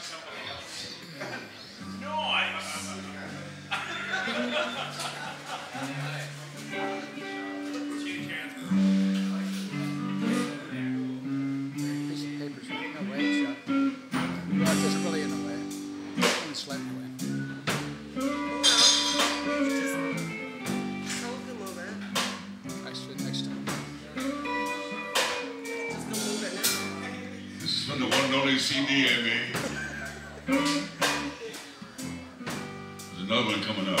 like somebody else. The one and only CD I made. There's another one coming up.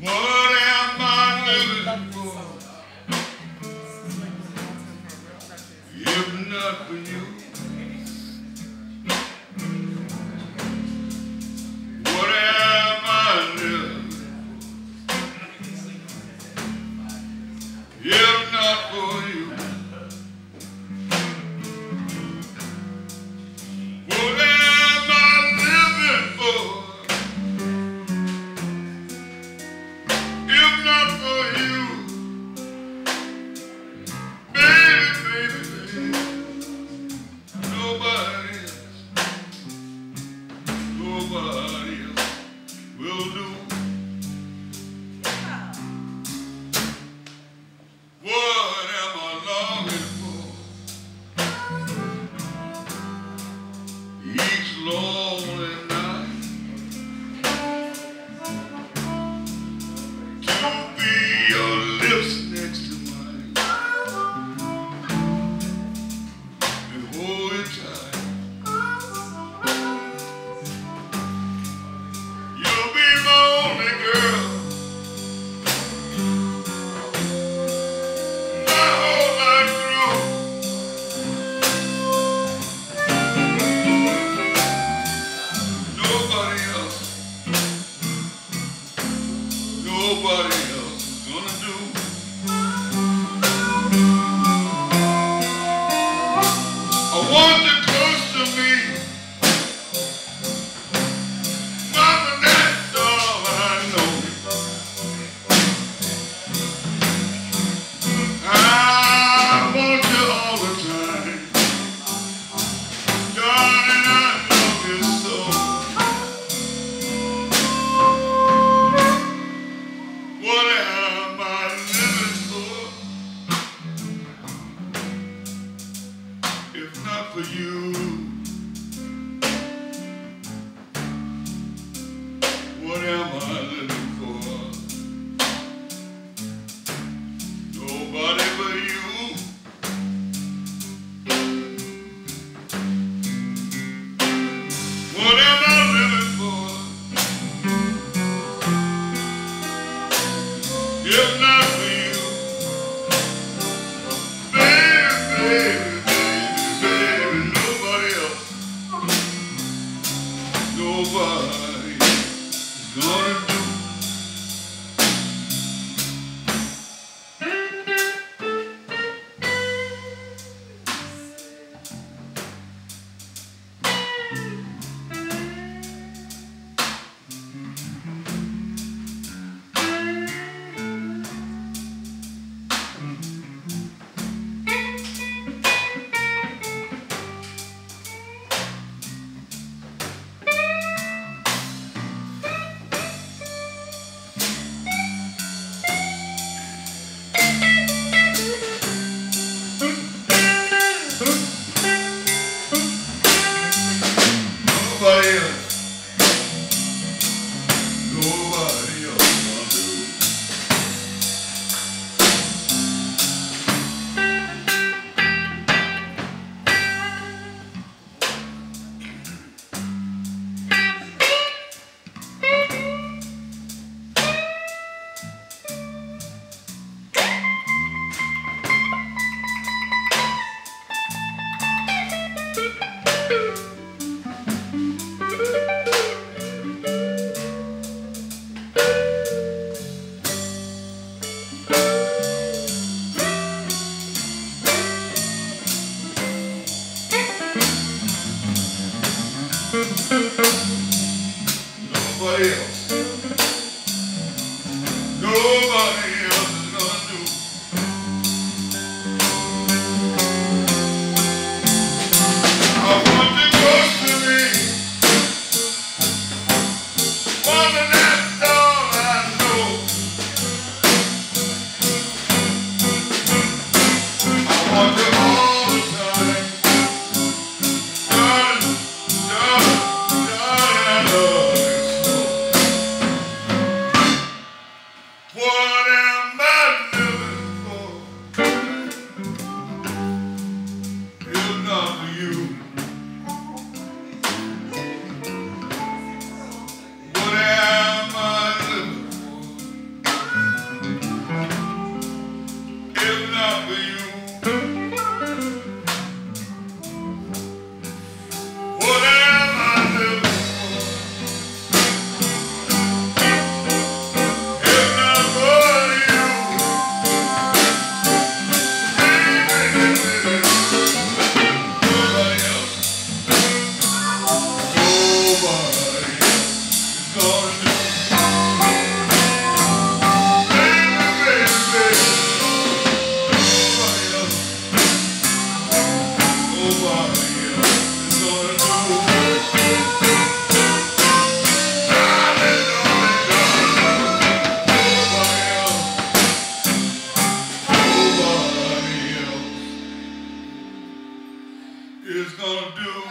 What am I living for? If not for you, what am I living? If not for you. Baby, nobody else. It's gonna do